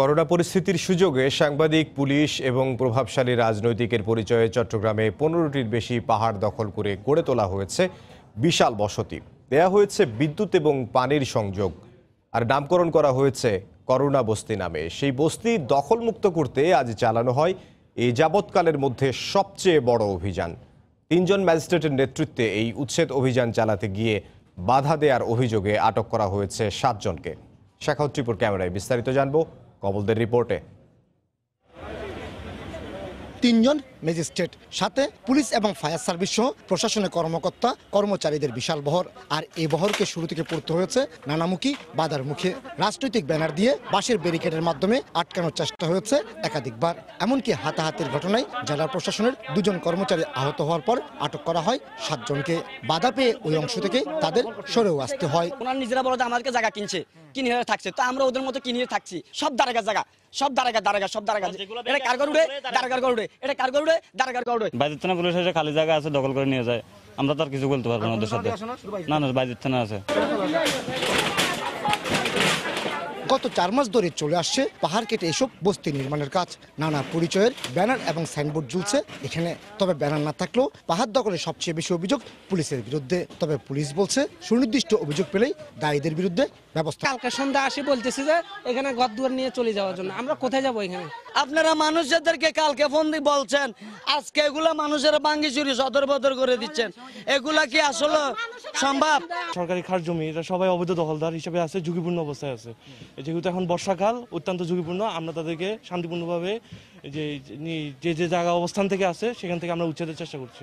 Corona পরিস্থিতির সুযোগে সাংবাদিক পুলিশ এবং প্রভাবশালী রাজনৈতিকের পরিচয়ে চট্টগ্রামে ১৫টির বেশি পাহাড় দখল করে গড়ে তোলা হয়েছে বিশাল বসতি, দেয়া হয়েছে বিদ্যুৎ এবং পানির সংযোগ, আর নামকরণ করা হয়েছে করোনা বস্তি নামে। সেই বস্তি দখলমুক্ত করতে আজ চালানো হয় এই যাবৎকালের মধ্যে সবচেয়ে বড় অভিযান। তিনজন ম্যাজিস্ট্রেটের নেতৃত্বে এই উচ্ছেদ অভিযান চালাতে গিয়ে বাধা দেওয়ার অভিযোগে আটক করা হয়েছে 7 জনকে। শাখাউত ত্রিপুর ক্যামেরায় বিস্তারিত জানবো কবলদের রিপোর্টে। 3জন ম্যাজিস্ট্রেট, সাথে পুলিশ এবং ফায়ার সার্ভিস সহ প্রশাসনের কর্মকর্তা কর্মচারীদের বিশাল বহর। আর এই বহরকে শুরু থেকে পড়তে হয়েছে নানামুখী বাধার মুখে। রাজনৈতিক ব্যানার দিয়ে বাঁশের ব্যারিকেডের মাধ্যমে আটকানোর চেষ্টা হয়েছে একাধিকবার। এমনকি হাতাহাতির ঘটনায় জেলা প্রশাসনের 2জন কর্মচারী আহত হওয়ার পর আটক করা হয় 7 জনকে। বাধা পেয়ে ওই অংশ থেকে তাদের সরেও আসতে হয়। ওনার নিজেরা বলতে আমাদেরকে জায়গা কিনছে, কিনে থাকছে, তো আমরা ওদের মতো কিনে থাকছি। সব দাঁড়াগা জায়গা, সব দাঁড়াগা, সব দাঁড়াগা। এটা কারগর উড়ে দাঁড়াগার গড়ে, এটা কারগর উড়ে দাঁড়াগার গড়ে। বাইরের থানা পুলিশ এসে খালি জায়গা আছে দখল করে নিয়ে যায়। আমরা তো আর কিছু বলতে পারবো না ওদের সাথে, না না বাইরের থানা আছে। গত 4 মাস ধরে চলে আসছে পাহাড় কেটে এসব বস্তি নির্মাণের কাজ। নানা পরিচয়ের ব্যানার এবং সাইনবোর্ড ঝুলছে এখানে। তবে ব্যানার না থাকলেও পাহাড় দখলের সবচেয়ে বেশি অভিযোগ পুলিশের বিরুদ্ধে। তবে পুলিশ বলছে সুনির্দিষ্ট অভিযোগ পেলেই দায়ীদের বিরুদ্ধে ব্যবস্থা। কালকে সন্ধ্যা আসে বলতেছি যে এখানে ঘর দুয়ার নিয়ে চলে যাওয়ার জন্য। আমরা কোথায় যাবো এখানে? আপনারা মানুষদেরকে কালকে ফোন দিয়ে বলছেন, আজকে এগুলা মানুষের ভাঙ্গি চুরি সদর বদর করে দিচ্ছেন। এগুলা কি আসলে সম্ভব? সরকারি খাস জমি এটা সবাই অবৈধ দখলদার হিসেবে আছে, ঝুঁকিপূর্ণ অবস্থায় আছে। যেহেতু এখন বর্ষাকাল অত্যন্ত ঝুঁকিপূর্ণ, আমরা তাদেরকে শান্তিপূর্ণভাবে যে যে জায়গা অবস্থান থেকে আছে সেখান থেকে আমরা উচ্ছেদের চেষ্টা করছি।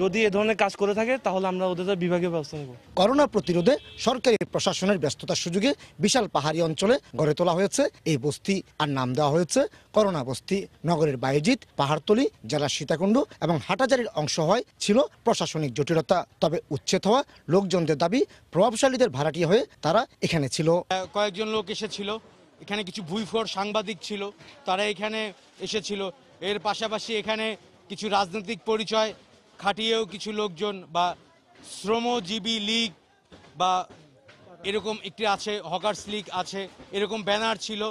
যদি এ ধরনের কাজ করে থাকে তাহলে আমরা ওদের বিভাগীয় ব্যবস্থা নেব। করোনা প্রতিরোধে সরকারি প্রশাসনের ব্যস্ততার সুযোগে বিশাল পাহাড়ি অঞ্চলে গড়ে তোলা হয়েছে এই বস্তি। আর নাম দেওয়া হয়েছে করোনা বস্তি। নগরের বাইজিত, পাহাড়তলি, জেলা সীতাকুণ্ড এবং হাটাজারির অংশ হয় ছিল প্রশাসনিক জটিলতা। তবে উচ্ছেদ হওয়া লোকজনদের দাবি প্রভাবশালীদের ভাড়াটিয়া হয়ে তারা এখানে ছিল। কয়েকজন লোক এসেছিল এখানে, কিছু ভুইফোর সাংবাদিক ছিল তারা এখানে এসেছিল। এর পাশাপাশি এখানে কিছু রাজনৈতিক পরিচয় খাটিয়েও কিছু লোকজন বা শ্রমজীবী লীগ বা এরকম একটি আছে, হকার্স লীগ আছে, এরকম ব্যানার ছিল।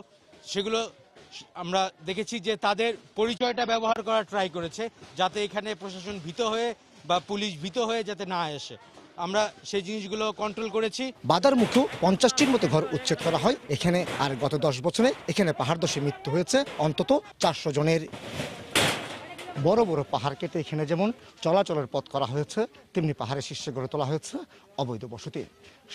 সেগুলো আমরা দেখেছি যে তাদের পরিচয়টা ব্যবহার করা ট্রাই করেছে, যাতে এখানে প্রশাসন ভীত হয়ে বা পুলিশ ভীত হয়ে যাতে না আসে। আমরা সেই জিনিসগুলো কন্ট্রোল করেছি। বাদার মুখে 50টির মতো ঘর উচ্ছেদ করা হয় এখানে। আর গত 10 বছরে এখানে পাহাড়ধসে মৃত্যু হয়েছে অন্তত 400 জনের। বড় বড় পাহাড় কেটে এখানে যেমন চলাচলের পথ করা হয়েছে, তেমনি পাহাড়ের শীর্ষে গড়ে তোলা হয়েছে অবৈধ বসতি।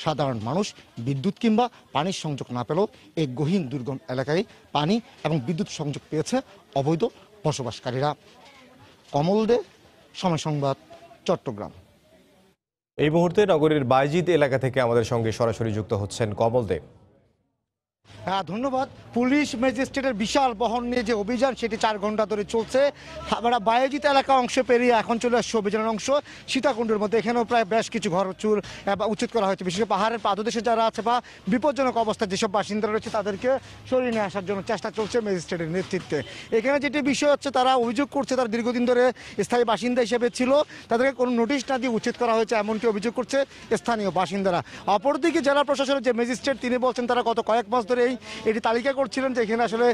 সাধারণ মানুষ বিদ্যুৎ কিংবা পানির সংযোগ না পেলেও এই গহীন দুর্গম এলাকায় পানি এবং বিদ্যুৎ সংযোগ পেয়েছে অবৈধ বসবাসকারীরা। কমল দে, সময় সংবাদ, চট্টগ্রাম। এই মুহূর্তে নগরের বাইজিদ এলাকা থেকে আমাদের সঙ্গে সরাসরি যুক্ত হচ্ছেন কমল দে। হ্যাঁ, ধন্যবাদ। পুলিশ ম্যাজিস্ট্রেটের বিশাল বহন নিয়ে যে অভিযান সেটি 4 ঘন্টা ধরে চলছে। আমরা বাইজিত এলাকা অংশ পেরিয়ে এখন চলে আসছে অভিযানের অংশ সীতাকুণ্ডের মধ্যে। এখানেও প্রায় বেশ কিছু ঘর চুর বা উচ্ছেদ করা হয়েছে। বিশেষ করে পাহাড়ের পাদদেশে যারা আছে বা বিপজ্জনক অবস্থায় যেসব বাসিন্দারা রয়েছে তাদেরকে সরিয়ে নিয়ে আসার জন্য চেষ্টা চলছে ম্যাজিস্ট্রেটের নেতৃত্বে। এখানে যেটি বিষয় হচ্ছে, তারা অভিযোগ করছে তারা দীর্ঘদিন ধরে স্থায়ী বাসিন্দা হিসেবে ছিল, তাদেরকে কোনো নোটিশ না দিয়ে উচ্ছেদ করা হয়েছে এমনকি অভিযোগ করছে স্থানীয় বাসিন্দারা। অপরদিকে জেলা প্রশাসনের যে ম্যাজিস্ট্রেট তিনি বলছেন তারা গত কয়েক মাস ধরে এটি তালিকা করছিলেন যে এখানে আসলে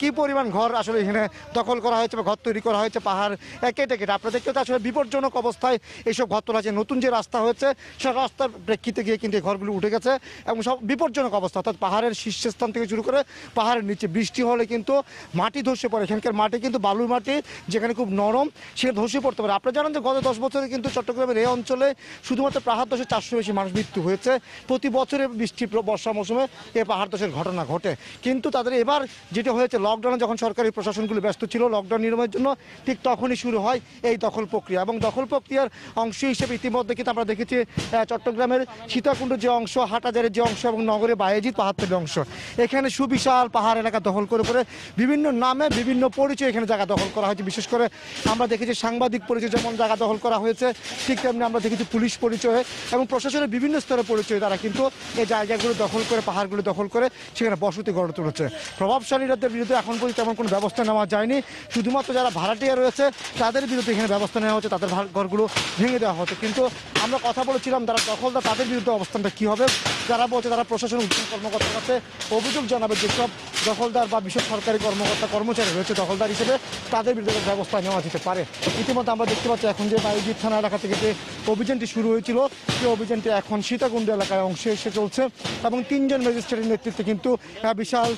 কি পরিমাণ ঘর আসলে এখানে দখল করা হয়েছে বা ঘর তৈরি করা হয়েছে পাহাড় কেটে কেটে। আপনাদেরকে তো আসলে বিপজ্জনক অবস্থায় এইসব ঘর তোলা হয়েছে। নতুন যে রাস্তা হয়েছে সে রাস্তার প্রেক্ষিতে গিয়ে কিন্তু এই ঘরগুলো উঠে গেছে এবং সব বিপজ্জনক অবস্থা। অর্থাৎ পাহাড়ের শীর্ষস্থান থেকে শুরু করে পাহাড়ের নিচে বৃষ্টি হলে কিন্তু মাটি ধসে পড়ে। এখানকার মাটি কিন্তু বালুর মাটি, যেখানে খুব নরম, সেখানে ধসে পড়তে পারে। আপনারা জানেন যে গত 10 বছরে কিন্তু চট্টগ্রামের এই অঞ্চলে শুধুমাত্র পাহাড় ধসে 400 বেশি মানুষ মৃত্যু হয়েছে। প্রতি বছরে বৃষ্টি বর্ষা মৌসুমে এই পাহাড় ধসের ঘটনা ঘটে। কিন্তু তাদের এবার যেটা হয়েছে, লকডাউনে যখন সরকারি প্রশাসনগুলো ব্যস্ত ছিল লকডাউন নির্মাণের জন্য, ঠিক তখনই শুরু হয় এই দখল প্রক্রিয়া। এবং দখল প্রক্রিয়ার অংশ হিসেবে ইতিমধ্যে কিন্তু আমরা দেখেছি চট্টগ্রামের সীতাকুণ্ড যে অংশ, হাটাজারের যে অংশ এবং নগরে বাইজিত পাহাড়ের অংশ, এখানে সুবিশাল পাহাড় এলাকা দখল করে করে বিভিন্ন নামে বিভিন্ন পরিচয় এখানে জায়গা দখল করা হয়েছে। বিশেষ করে আমরা দেখেছি সাংবাদিক পরিচয় যেমন জায়গা দখল করা হয়েছে, ঠিক তেমনি আমরা দেখেছি পুলিশ পরিচয় এবং প্রশাসনের বিভিন্ন স্তরের পরিচয় তারা কিন্তু এই জায়গাগুলো দখল করে, পাহাড়গুলো দখল করে সেখানে বসতি গড়ে তুলেছে। প্রভাবশালীদের বিরুদ্ধে এখন পর্যন্ত তেমন কোনো ব্যবস্থা নেওয়া যায়নি, শুধুমাত্র যারা ভাড়াটিয়া রয়েছে তাদের বিরুদ্ধে এখানে ব্যবস্থা নেওয়া হচ্ছে, তাদের ঘরগুলো ভেঙে দেওয়া হচ্ছে। কিন্তু আমরা কথা বলেছিলাম যারা দখলদার তাদের বিরুদ্ধে অবস্থানটা কী হবে, যারা বলছে তারা প্রশাসনের উচ্চ কর্মকর্তার কাছে অভিযোগ জানাবে, যেসব দখলদার বা বিশেষ সরকারি কর্মকর্তা কর্মচারী রয়েছে দখলদার হিসেবে তাদের বিরুদ্ধে ব্যবস্থা নেওয়া যেতে পারে। ইতিমধ্যে আমরা দেখতে পাচ্ছি এখন যে বায়ুজিৎ থানা এলাকা থেকে যে অভিযানটি শুরু হয়েছিল সেই অভিযানটি এখন সীতাকুণ্ড এলাকায় অংশে এসে চলছে এবং তিনজন ম্যাজিস্ট্রেটের নেতৃত্বে কিন্তু বিশাল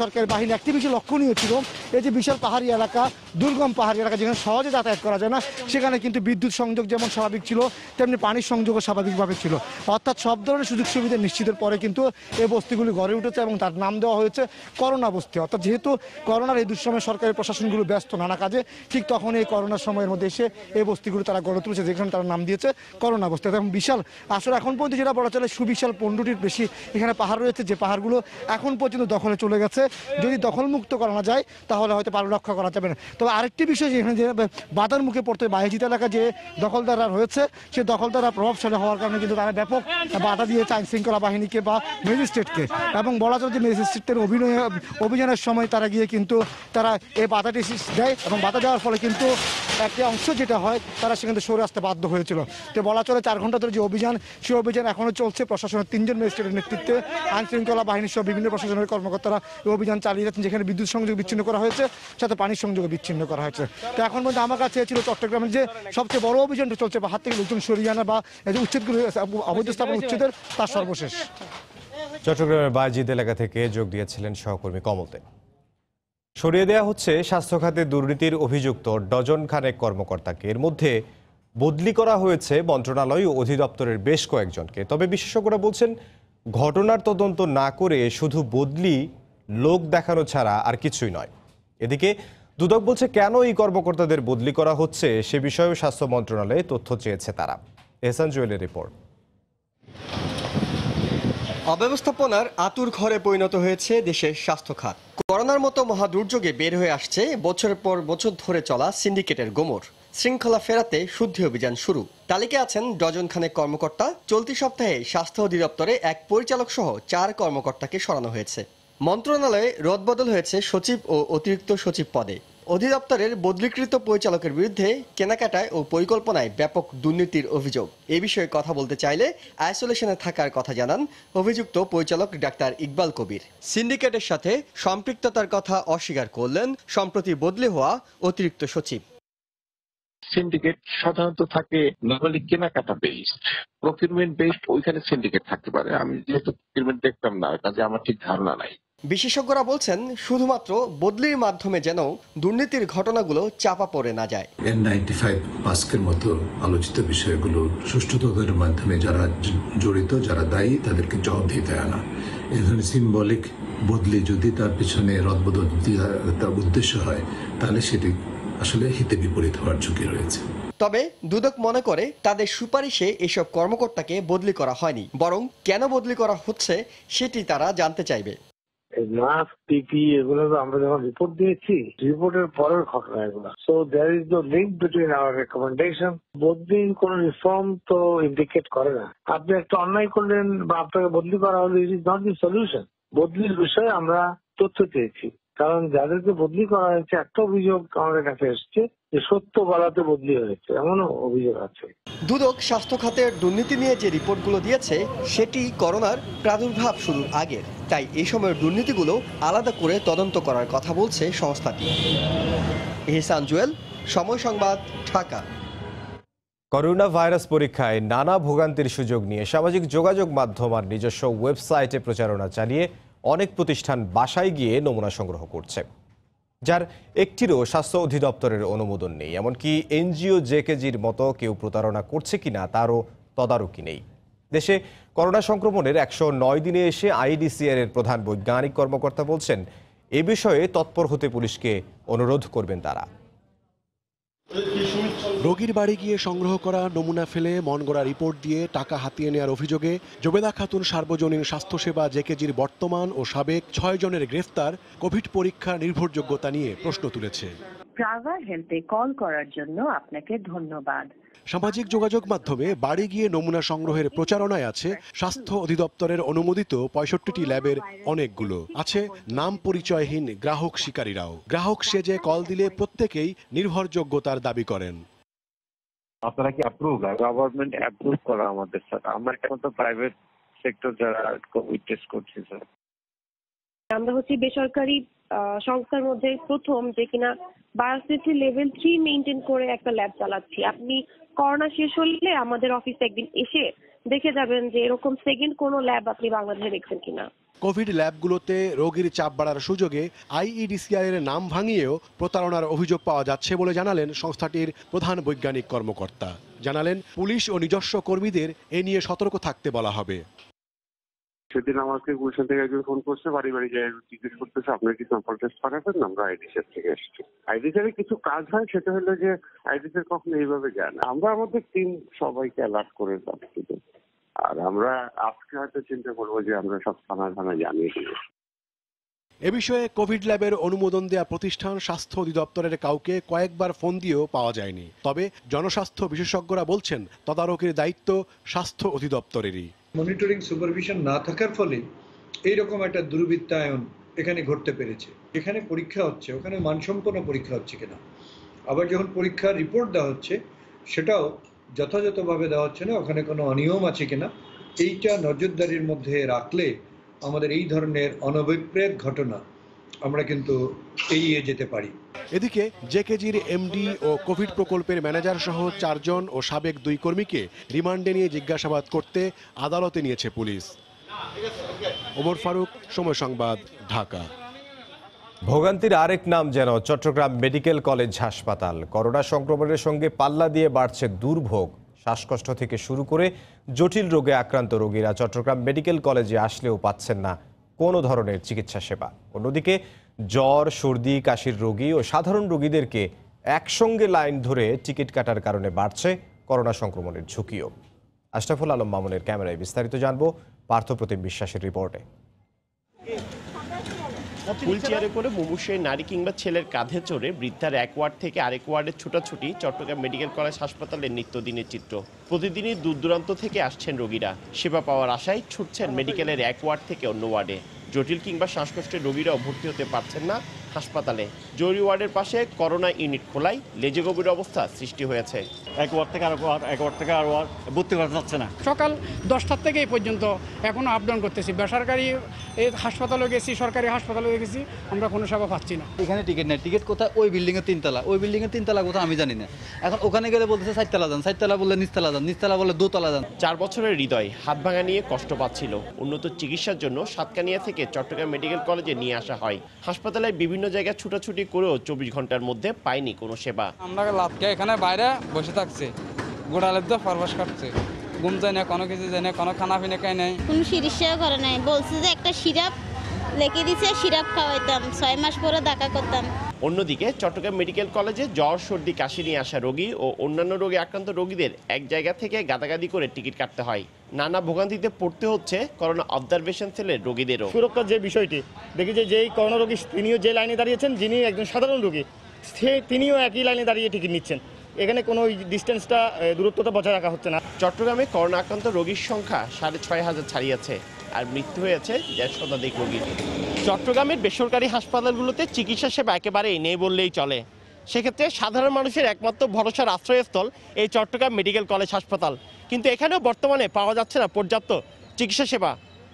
সরকারি বাহিনী একটি বেশি লক্ষ্য নিয়েছিল। এই যে বিশাল পাহাড়ি এলাকা, দুর্গম পাহাড়ি এলাকা যেখানে সহজে যাতায়াত করা যায় না, সেখানে কিন্তু বিদ্যুৎ সংযোগ যেমন স্বাভাবিক ছিল তেমনি পানির সংযোগও স্বাভাবিকভাবে ছিল, অর্থাৎ সব ধরনের সুযোগ সুবিধা নিশ্চিতের পরে কিন্তু এই বস্তিগুলি গড়ে উঠেছে এবং তার নাম দেওয়া হয়েছে করোনা বস্তি। অর্থাৎ যেহেতু করোনার এই দুঃসময়ে সরকারি প্রশাসনগুলো ব্যস্ত নানা কাজে, ঠিক তখন এই করোনার সময়ের মধ্যে এসে এই বস্তিগুলো তারা গড়ে তুলেছে, যেখানে তারা নাম দিয়েছে করোনা বস্তি। এবং বিশাল আসলে এখন পর্যন্ত যেটা বলা চলে সুবিশাল 15টির বেশি এখানে পাহাড় রয়েছে, যে পাহাড়গুলো এখন পর্যন্ত দখলে চলে গেছে। যদি দখলমুক্ত করানো যায় তাহলে হয়তো পাহাড় রক্ষা করা যাবে না। তবে আরেকটি বিষয় যেখানে যে বাধার মুখে পড়তে বায়েজিত এলাকা যে দখলদাররা রয়েছে, সে দখলদাররা প্রভাবশালী হওয়ার কারণে কিন্তু তারা ব্যাপক বাধা দিয়েছে আইন শৃঙ্খলা বাহিনীকে বা ম্যাজিস্ট্রেটকে, এবং বলা চলে যে ম্যাজিস্ট্রেটের অভিযানের সময় তারা গিয়ে কিন্তু তারা এই বাধাটি দেয় এবং বাধা দেওয়ার ফলে কিন্তু একটি অংশ যেটা হয় তারা সেখান থেকে সরে আসতে বাধ্য হয়েছিল। তো বলা চলে 4 ঘন্টা ধরে যে অভিযান, সেই অভিযান এখনও চলছে। প্রশাসনের 3 জন ম্যাজিস্ট্রেটের নেতৃত্বে আইন শৃঙ্খলা বাহিনী সহ বিভিন্ন প্রশাসনের কর্মকর্তারা এই অভিযান চালিয়ে যাচ্ছেন, যেখানে বিদ্যুৎ সংযোগ বিচ্ছিন্ন করা হয়েছে, সাথে পানির সংযোগ বিচ্ছিন্ন করা হয়েছে। তো এখন পর্যন্ত আমার কাছে ছিল চট্টগ্রামের যে সবচেয়ে বড় অভিযানটা চলছে হাত থেকে লোকজন সরিয়ে আনা বা যে উচ্ছেদগুলো অবৈধ স্থাপন উচ্ছেদের, তার সর্বশেষ। চট্টগ্রামের বায়েজিদ এলাকা থেকে যোগ দিয়েছিলেন সহকর্মী কমল দে। সরিয়ে দেওয়া হচ্ছে স্বাস্থ্যখাতে দুর্নীতির অভিযুক্ত ডজন খানেক কর্মকর্তাকে, এর মধ্যে বদলি করা হয়েছে মন্ত্রণালয় ও অধিদপ্তরের বেশ কয়েকজনকে। তবে বিশেষজ্ঞরা বলছেন ঘটনার তদন্ত না করে শুধু বদলি লোক দেখানো ছাড়া আর কিছুই নয়। এদিকে দুদক বলছে কেন এই কর্মকর্তাদের বদলি করা হচ্ছে সে বিষয়েও স্বাস্থ্য মন্ত্রণালয়ে তথ্য চেয়েছে তারা। এহসান জুয়েলের রিপোর্ট। অব্যবস্থাপনার আতুর ঘরে পরিণত হয়েছে দেশের স্বাস্থ্য খাত। করোনার মতো মহা দুর্যোগে বের হয়ে আসছে বছরের পর বছর ধরে চলা সিন্ডিকেটের গোমর। শৃঙ্খলা ফেরাতে শুদ্ধি অভিযান শুরু। তালিকায় আছেন ডজনখানেক কর্মকর্তা। চলতি সপ্তাহে স্বাস্থ্য অধিদপ্তরে এক পরিচালক সহ 4 কর্মকর্তাকে সরানো হয়েছে। মন্ত্রণালয়ে রদবদল হয়েছে সচিব ও অতিরিক্ত সচিব পদে। অধিদপ্তরের বদলিকৃত পরিচালকের বিরুদ্ধে কেনাকাটায় ও পরিকল্পনায় ব্যাপক দুর্নীতির অভিযোগ। এ বিষয়ে কথা বলতে চাইলে আইসোলেশনে থাকার কথা জানান অভিযুক্ত পরিচালক ডাক্তার ইকবাল কবির। সিন্ডিকেটের সাথে সম্পৃক্ততার কথা অস্বীকার করলেন সম্প্রতি বদলি হওয়া অতিরিক্ত সচিব। সিন্ডিকেট সাধারণত থাকে নর্মালি কেনাকাটা বেসড, প্রকিউরমেন্ট বেসড, ওইখানে সিন্ডিকেট থাকতে পারে। আমি যেহেতু প্রকিউরমেন্ট দেখতাম না, কাজে আমার ঠিক ধারণা নাই। বিশেষজ্ঞরা বলছেন শুধুমাত্র বদলির মাধ্যমে যেন দুর্নীতির ঘটনাগুলো চাপা পড়ে না যায়। N95 পাসকের মতো আলোচিত বিষয়গুলো সুষ্ঠু তদন্তের মাধ্যমে যারা জড়িত, যারা দায়ী, তাদেরকে জবাবদিহিতে আনা। এই ধরনের সিম্বলিক বদলি যদি তার পিছনে রদবদল উদ্দেশ্য হয় তাহলে সেটি আসলে হিতে বিপরীত হওয়ার ঝুঁকি রয়েছে। তবে দুদক মনে করে তাদের সুপারিশে এসব কর্মকর্তাকে বদলি করা হয়নি, বরং কেন বদলি করা হচ্ছে সেটি তারা জানতে চাইবে। মাস্ক, টিপি এগুলো তো আমরা যখন রিপোর্ট দিয়েছি, রিপোর্টের পরের ঘটনা এগুলো। So there is no link between our recommendation. বদলি কোন রিফর্ম তো ইন্ডিকেট করে না। আপনি একটা অন্যায় করলেন বা আপনাকে বদলি করা হলো, it is not the solution. বদলির বিষয়ে আমরা তথ্য চেয়েছি, কারণ যাদেরকে বদলি করা হয়েছে একটা অভিযোগ আমাদের কাছে এসছে যে সত্য বলাতে বদলি হয়েছে, এমনও অভিযোগ আছে। দুদক স্বাস্থ্য খাতের দুর্নীতি নিয়ে যে রিপোর্টগুলো দিয়েছে সেটি করোনার প্রাদুর্ভাব শুরুর আগের, তাই এই সময়ের দুর্নীতিগুলো আলাদা করে তদন্ত করার কথা বলছে সংস্থাটি। এহসান জুয়েল, সময় সংবাদ, ঢাকা। করোনা ভাইরাস পরীক্ষায় নানা ভোগান্তির সুযোগ নিয়ে সামাজিক যোগাযোগ মাধ্যম আর নিজস্ব ওয়েবসাইটে প্রচারণা চালিয়ে অনেক প্রতিষ্ঠান বাসায় গিয়ে নমুনা সংগ্রহ করছে, যার একটিরও স্বাস্থ্য অধিদপ্তরের অনুমোদন নেই। এমনকি এনজিও জেকেজির মতো কেউ প্রতারণা করছে কিনা তারও তদারকি নেই। দেশে করোনা সংক্রমণের 109 দিনে এসে আইডিসিআর এর প্রধান বৈজ্ঞানিক কর্মকর্তা বলছেন এ বিষয়ে তৎপর হতে পুলিশকে অনুরোধ করবেন তারা। রোগীর বাড়ি গিয়ে সংগ্রহ করা নমুনা ফেলে মনগড়া রিপোর্ট দিয়ে টাকা হাতিয়ে নেওয়ার অভিযোগে জোবেদা খাতুন সার্বজনীন স্বাস্থ্যসেবা জেকেজির বর্তমান ও সাবেক 6 জনের গ্রেফতার কোভিড পরীক্ষা নির্ভরযোগ্যতা নিয়ে প্রশ্ন তুলেছে। প্রাভা হেলথে কল করার জন্য আপনাকে ধন্যবাদ। সামাজিক যোগাযোগ মাধ্যমে বাড়ি গিয়ে নমুনা সংগ্রহের প্রচারণায় আছে স্বাস্থ্য অধিদপ্তরের অনুমোদিত ৬৫টি ল্যাবের অনেকগুলো। আছে নাম পরিচয়হীন গ্রাহক শিকারীরাও। গ্রাহক সেজে কল দিলে প্রত্যেকেই নির্ভরযোগ্যতার দাবি করেন। আপনারা কি অ্যাপ্রুভ? গভর্নমেন্ট অ্যাপ্রুভ করা আমাদের সাথে। আমরা তো প্রাইভেট সেক্টর যারা কোভিড টেস্ট করছে স্যার, আমরা হচ্ছে বেসরকারি সংস্থার মধ্যে প্রথম যে কিনা বায়োসেফটি লেভেল 3 মেইনটেইন করে একটা ল্যাব চালাচ্ছি। আপনি করোনা শেষ হলে আমাদের অফিসে একদিন এসে দেখে যাবেন যে এরকম সেকেন্ড কোন ল্যাব আপনি বাংলাদেশে দেখছেন কিনা। কোভিড ল্যাবগুলোতে রোগীর চাপ বাড়ার সুযোগে আইইডিসিআই এর নাম ভাঙিয়েও প্রতারণার অভিযোগ পাওয়া যাচ্ছে বলে জানালেন সংস্থাটির প্রধান বৈজ্ঞানিক কর্মকর্তা। জানালেন পুলিশ ও নিজস্ব কর্মীদের এ নিয়ে সতর্ক থাকতে বলা হবে। সেদিন আমাকে গুলশান থেকে একজন ফোন করছে, বাড়ি বাড়ি যায় জিজ্ঞেস করতেছে আপনার কি স্যাম্পল টেস্ট পাঠাচ্ছেন, আমরা আইডিসিআই থেকে এসেছি। আইডিসিআই কিছু কাজ হয়, সেটা হলো যে আইডিসিআই কখনো এইভাবে যায় না। আমরা আমাদের টিম সবাইকে অ্যালার্ট করে যাচ্ছি, আর আমরা আজকে হয়তো চিন্তা করবো যে আমরা সব থানায় থানায় জানিয়ে দেবো। এ বিষয়ে কোভিড ল্যাবের অনুমোদন দেয়া প্রতিষ্ঠান স্বাস্থ্য অধিদপ্তরের কাউকে কয়েকবার ফোন দিয়েও পাওয়া যায়নি। তবে জনস্বাস্থ্য বিশেষজ্ঞরা বলছেন তদারকির দায়িত্ব স্বাস্থ্য অধিদপ্তরেরই। মনিটরিং সুপারভিশন না থাকার ফলে এইরকম একটা দুর্বৃত্তায়ন এখানে ঘটতে পেরেছে। এখানে পরীক্ষা হচ্ছে, ওখানে মানসম্পন্ন পরীক্ষা হচ্ছে কিনা, আবার যখন পরীক্ষার রিপোর্ট দেওয়া হচ্ছে সেটাও যথাযথভাবে দেওয়া হচ্ছে না, ওখানে কোনো অনিয়ম আছে কিনা, এইটা নজরদারির মধ্যে রাখলে আমাদের এই ধরনের অনভিপ্রেত ঘটনা আমরা কিন্তু এড়িয়ে যেতে পারি। এদিকে জেকেজির এমডি ও কোভিড প্রকল্পের ম্যানেজার সহ 4 জন ও সাবেক 2 কর্মীকে রিমান্ডে নিয়ে জিজ্ঞাসাবাদ করতে আদালতে নিয়েছে পুলিশ। ওমর ফারুক, সময় সংবাদ, ঢাকা। ভোগান্তির আরেক নাম যেন চট্টগ্রাম মেডিকেল কলেজ হাসপাতাল। করোনা সংক্রমণের সঙ্গে পাল্লা দিয়ে বাড়ছে দুর্ভোগ। শ্বাসকষ্ট থেকে শুরু করে জটিল রোগে আক্রান্ত রোগীরা চট্টগ্রাম মেডিকেল কলেজে আসলেও পাচ্ছেন না কোনো ধরনের চিকিৎসা সেবা। অন্যদিকে জ্বর, সর্দি, কাশির রোগী ও সাধারণ রোগীদেরকে একসঙ্গে লাইন ধরে টিকিট কাটার কারণে বাড়ছে করোনা সংক্রমণের ঝুঁকিও। আশরাফুল আলম মামুনের ক্যামেরায় বিস্তারিত জানবো পার্থপ্রতিম বিশ্বাসের রিপোর্টে। হুইল চেয়ারে করে মুমূর্ষু নারী কিংবা ছেলের কাঁধে চড়ে বৃদ্ধার এক ওয়ার্ড থেকে আরেক ওয়ার্ডে ছোটাছুটি চট্টগ্রাম মেডিকেল কলেজ হাসপাতালের নিত্যদিনের চিত্র। প্রতিদিনই দূর দূরান্ত থেকে আসছেন রোগীরা, সেবা পাওয়ার আশায় ছুটছেন মেডিকেলের এক ওয়ার্ড থেকে অন্য ওয়ার্ডে। জটিল কিংবা শ্বাসকষ্টের রোগীরাও ভর্তি হতে পারছেন না হাসপাতালে। জরুরি ওয়ার্ডের পাশে করোনা ইউনিট খোলায় লেজে গভীর অবস্থা সৃষ্টি হয়েছে। এক ওয়ার্ড থেকে আরেক ওয়ার্ড, এক ওয়ার্ড থেকে আরেক ওয়ার্ড, ভর্তি করা যাচ্ছে না। সকাল 10টার থেকে এই পর্যন্ত এখনও আপডাউন করতেছি। বেসরকারি হাসপাতালে গেছি, সরকারি হাসপাতালে গেছি, আমরা কোনো সেবা পাচ্ছি না। এখানে টিকিট নেই। টিকিট কোথায়? ওই বিল্ডিংয়ের 3তলা। ওই বিল্ডিংয়ের 3তলা কোথায় আমি জানি না। এখন ওখানে গেলে বলতেছে 4তলা যান, 4তলা বললে নিচতলা যান, নিচতলা বললে 2তলা যান। 4 বছরের হৃদয় হাত ভাঙা নিয়ে কষ্ট পাচ্ছিল। উন্নত চিকিৎসার জন্য সাতকানিয়া থেকে চট্টগ্রাম মেডিকেল কলেজে নিয়ে আসা হয়। হাসপাতালের বিভিন্ন জায়গায় ছুটাছুটি করেও 24 ঘন্টার মধ্যে পাইনি কোনো সেবা। আমরা লাভকে এখানে বাইরে বসে থাকছে, গোড়ালের দিয়ে ফরমাশ কাটছে, ঘুম যায় না, কোনো কিছু যায় না, কোনো খানা পিনা খাই নাই, কোনো চিকিৎসা করে নাই। বলছে যে একটা সিরাপ লিখে দিছে, সিরাপ খাওয়াইতাম, 6 মাস পরে দেখা করতাম। অন্যদিকে চট্টগ্রাম মেডিকেল কলেজে জ্বর, সর্দি, কাশি নিয়ে আসা রোগী ও অন্যান্য রোগে আক্রান্ত রোগীদের এক জায়গা থেকে গাদাগাদি করে টিকিট কাটতে হয়। নানা ভোগান্তিতে পড়তে হচ্ছে করোনা অবজারভেশন সেলের রোগীদেরও। সুরক্ষার যে বিষয়টি দেখি যে যেই করোনা রোগী তিনিও যে লাইনে দাঁড়িয়েছেন, যিনি একজন সাধারণ রোগী তিনিও একই লাইনে দাঁড়িয়ে টিকিট নিচ্ছেন। এখানে কোনো ডিস্টেন্সটা, দূরত্বটা বজায় রাখা হচ্ছে না। চট্টগ্রামে করোনা আক্রান্ত রোগীর সংখ্যা 6,500 ছাড়িয়েছে, আর মৃত্যু হয়েছে 100 শতাধিক রোগী। চট্টগ্রামের বেসরকারি হাসপাতালগুলোতে চিকিৎসা সেবা একেবারেই নেই বললেই চলে। সেক্ষেত্রে সাধারণ মানুষের একমাত্র ভরসার আশ্রয়স্থল এই চট্টগ্রাম মেডিকেল কলেজ হাসপাতাল। কিন্তু এখানেও বর্তমানে পাওয়া যাচ্ছে না পর্যাপ্ত চিকিৎসা সেবা।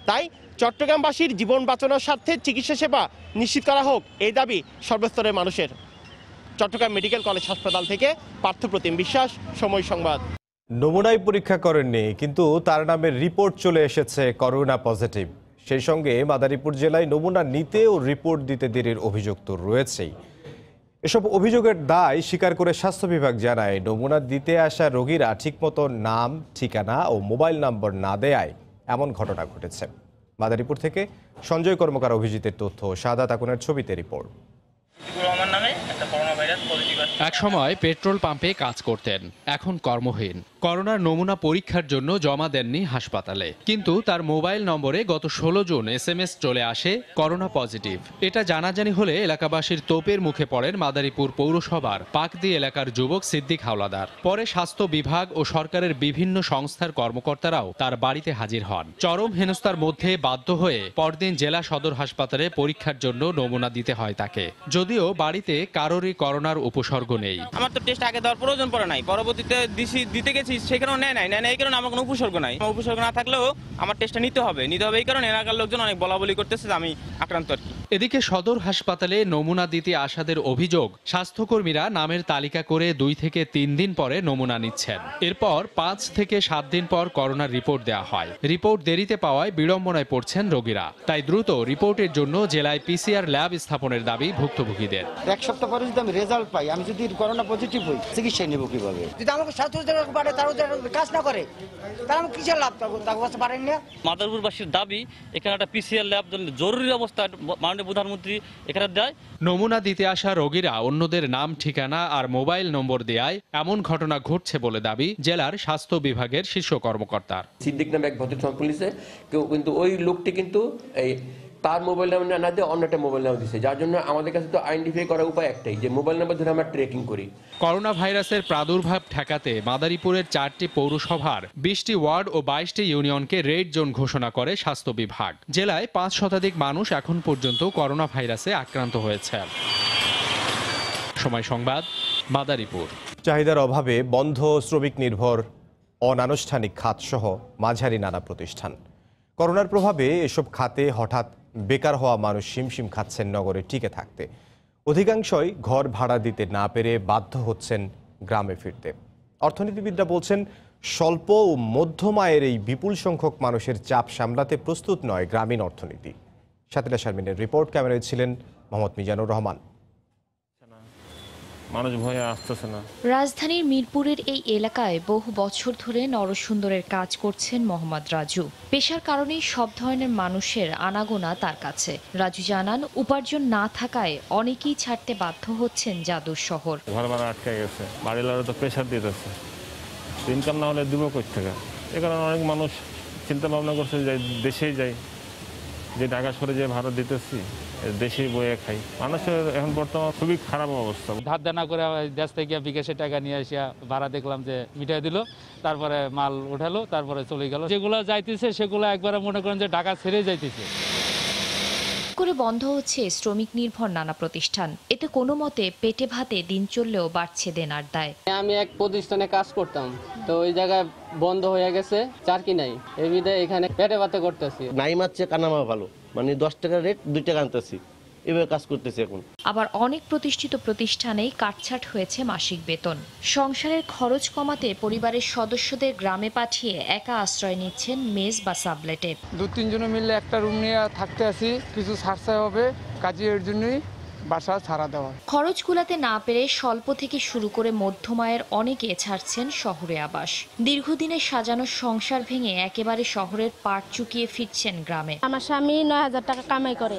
তাই চট্টগ্রামবাসীর জীবন বাঁচানোর স্বার্থে চিকিৎসা সেবা নিশ্চিত করা হোক, এই দাবি সর্বস্তরের মানুষের। চট্টগ্রাম মেডিকেল কলেজ হাসপাতাল থেকে পার্থপ্রতিম বিশ্বাস, সময় সংবাদ। নমুনায় পরীক্ষা করেননি, কিন্তু তার নামের রিপোর্ট চলে এসেছে করোনা পজিটিভ। সেই সঙ্গে মাদারীপুর জেলায় নমুনা নিতে ও রিপোর্ট দিতে দেরির অভিযোগ তো রয়েছেই। এসব অভিযোগের দায় স্বীকার করে স্বাস্থ্য বিভাগ জানায়, নমুনা দিতে আসা রোগীরা ঠিকমতো নাম, ঠিকানা ও মোবাইল নম্বর না দেয়ায় এমন ঘটনা ঘটেছে। মাদারীপুর থেকে সঞ্জয় কর্মকার অভিজিতের তথ্য, সাদা তাকুনের ছবিতে রিপোর্ট। আমার নামে একটা করোনা ভাইরাস পজিটিভ एक समय पेट्रोल पाम्पे काज करतेन एखन कर्महीन करोनार नमुना परीक्षार जोन्नो जमा देननी हासपाताले किन्तु तार मोबाइल नम्बरे गत 16 जून SMS चले आसे करोना पजिटिव एटा जानाजानी होले एलाकाबासीर तोपेर मुखे पड़ेन मादारीपुर पौरसभार पाकदी एलाकार युवक सिद्दिक हावलादार परे स्वास्थ्य विभाग और सरकारेर विभिन्न संस्थार कर्मकर्ताराओ तार बाड़ीते हाजिर हन चरम हेनस्तार मध्य बाध्य हये परदिन जेला सदर हासपाताले परीक्षार जोन्नो नमुना दिते हय ताके यदिओ बाड़ीते कारोरई करोनार उपसर्ग सदर हासपाताले नमुना दिते आसादेर अभियोग स्वास्थ्यकर्मीरा नामेर तालिका करे 2 থেকে 3 दिन परे नमुना निच्छेन एरपर 5 থেকে 7 दिन पर करोना रिपोर्ट देया हय रिपोर्ट देरीते पावाय बिड़म्बनाय पड़छेन रोगीरा ताई द्रुत रिपोर्टेर जोन्नो जेलाय PCR ল্যাব স্থাপনের দাবি ভুক্তভোগীদের এক সপ্তাহ পরে যদি আমি রেজাল্ট পাই আমি যদি করোনা পজিটিভ হই চিকিৎসা নেব কিভাবে যদি আমাকে স্বাস্থ্যকর্মীরা পারে তারা কাজ না করে তাহলে আমি কিসের লাভ পাবো তার কাছে পারেন না মাদারীপুরবাসীর দাবি এখানে একটা PCR ল্যাব জরুরি অবস্থা মাননীয় প্রধানমন্ত্রী এখানে দেয় নমুনা দিতে আসা রোগীরা অন্যদের নাম ঠিকানা আর মোবাইল নম্বর দেয় এমন ঘটনা ঘটছে বলে দাবি জেলার স্বাস্থ্য বিভাগের শীর্ষ কর্মকর্তার সিদ্দিক নামে এক ভদ্র চোর পুলিশে কিন্তু ওই লোকটি কিন্তু এই তার মোবাইল নাম্বার না দিয়ে অন্য একটা মোবাইল নাম্বার দিয়েছে যার জন্য আমাদের কাছে তো আইডেন্টিফাই করার উপায় একটাই যে মোবাইল নাম্বার ধরে আমরা ট্র্যাকিং করি করোনা ভাইরাসের প্রাদুর্ভাব ঠেকাতে মাদারীপুরের 4টি পৌরসভার 20টি ওয়ার্ড ও 22টি ইউনিয়নকে রেড জোন ঘোষণা করে স্বাস্থ্য বিভাগ জেলায় 5 শতাধিক মানুষ এখন পর্যন্ত করোনা ভাইরাসে আক্রান্ত হয়েছে সময় সংবাদ মাদারীপুর চাহিদার অভাবে বন্ধ শ্রমিক নির্ভর অনানুষ্ঠানিক খাত সহ মাঝারি নানা প্রতিষ্ঠান করোনার প্রভাবে এসব খাতে হঠাৎ বেকার হওয়া মানুষ হিমশিম খাচ্ছেন নগরে টিকে থাকতে অধিকাংশই ঘর ভাড়া দিতে না পেরে বাধ্য হচ্ছেন গ্রামে ফিরতে অর্থনীতিবিদরা বলছেন স্বল্প ও মধ্যম আয়ের এই বিপুল সংখ্যক মানুষের চাপ সামলাতে প্রস্তুত নয় গ্রামীণ অর্থনীতি সাতিলা শারমিনের রিপোর্ট ক্যামেরায় ছিলেন মোহাম্মদ মিজানুর রহমান রাজধানীর মিরপুরের এই এলাকায় বহু বছর ধরে নরসুন্দরের কাজ করছেন মোহাম্মদ রাজু পেশার কারণেই সব ধরনের মানুষের আনাগোনা তার কাছে রাজু জানান উপার্জন না থাকায় অনেকেই ছাড়তে বাধ্য হচ্ছেন যাদুর শহর ঘর ভাড়া আটকে গেছে বাড়ির লোকও তো প্রেসার দিতেছে ইনকাম না হলে দিব কই থেকে এই কারণে অনেক মানুষ চিন্তা ভাবনা করছে যে দেশেই যাই যে ঢাকা শহরে যে ভাড়া দিতেছি দেশে বয়ে খাই মানুষের এখন বর্তমান খুবই খারাপ অবস্থা ধার দেনা করে দেশ থেকে বিকাশে টাকা নিয়ে আসিয়া ভাড়া দেখলাম যে মিটাই দিল তারপরে মাল উঠালো তারপরে চলে গেল যেগুলো যাইতেছে সেগুলো একবারে মনে করেন যে ঢাকা ছেড়ে যাইতেছে করে বন্ধ হচ্ছে শ্রমিক নির্ভর নানা প্রতিষ্ঠান এতে কোনো মতে পেটে ভাতে দিন চললেও বাড়ছে দেনার দায় আমি এক প্রতিষ্ঠানে কাজ করতাম তো ওই জায়গায় বন্ধ হয়ে গেছে চাকরি নাই এই বিধায় এখানে পেটে ভাতে করতেছি নাই মারছে কানামা ভালো মানে 10 টাকা রেট 2 টাকা আনতেছি এভাবে কাজ করতেছি এখন আবার অনেক প্রতিষ্ঠিত প্রতিষ্ঠানেই কাটছাট হয়েছে মাসিক বেতন সংসারের খরচ কমাতে পরিবারের সদস্যদের গ্রামে পাঠিয়ে একা আশ্রয় নিচ্ছেন মেস বা সাবলেটে 2-3 জন মিলে একটা রুম নিয়ে থাকতে আসি কিছু সারসাই হবে কাজে এর জন্যই বাসা ছাড়া দেওয়া খরচ কুলাতে না পেরে স্বল্প থেকে শুরু করে মধ্যম আয়ের অনেকে ছাড়ছেন শহরে আবাস দীর্ঘদিনের সাজানো সংসার ভেঙে একেবারে শহরের পাট চুকিয়ে ফিরছেন গ্রামে আমার স্বামী 9,000 টাকা কামাই করে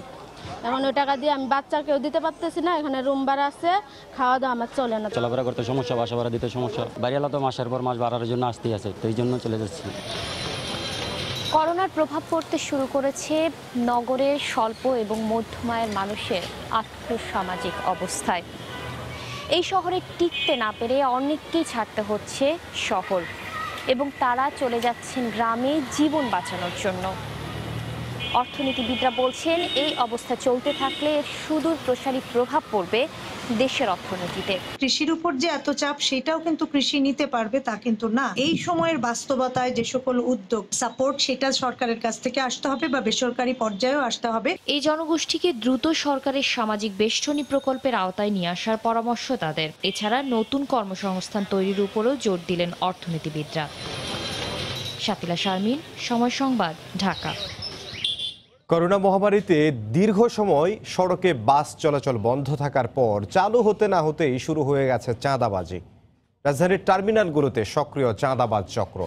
এখন ওই টাকা দিয়ে আমি বাচ্চাকেও দিতে পারতেছি না এখানে রুম ভাড়া আছে খাওয়া দাওয়া আমার চলে না চলাফেরা করতে সমস্যা বাসা ভাড়া দিতে সমস্যা বাড়িওয়ালা তো মাসের পর মাস ভাড়ার জন্য আসতেই আছে তো এই জন্য চলে যাচ্ছি করোনার প্রভাব পড়তে শুরু করেছে নগরের স্বল্প এবং মধ্যম আয়ের মানুষের আর্থসামাজিক অবস্থায় এই শহরে টিকতে না পেরে অনেককেই ছাড়তে হচ্ছে শহর এবং তারা চলে যাচ্ছেন গ্রামে জীবন বাঁচানোর জন্য অর্থনীতিবিদরা বলছেন এই অবস্থা চলতে থাকলে সুদূর প্রসারী প্রভাব পড়বে দেশের অর্থনীতিতে কৃষির উপর যে এত চাপ সেটাও কিন্তু কৃষি নিতে পারবে তা কিন্তু না এই সময়ের বাস্তবতায় যে সকল উদ্যোগ সাপোর্ট সেটা সরকারের কাছ থেকে আসতে হবে বা বেসরকারি পর্যায়েও আসতে হবে এই জনগোষ্ঠীকে দ্রুত সরকারের সামাজিক বেষ্টনী প্রকল্পের আওতায় নিয়ে আসার পরামর্শ তাদের এছাড়া নতুন কর্মসংস্থান তৈরির উপরও জোর দিলেন অর্থনীতিবিদরা শাকিলা শারমিন সময় সংবাদ ঢাকা করোনা মহামারীতে দীর্ঘ সময় সড়কে বাস চলাচল বন্ধ থাকার পর চালু হতে না হতেই শুরু হয়ে গেছে চাঁদাবাজি রাজধানীর টার্মিনালগুলোতে সক্রিয় চাঁদাবাজ চক্র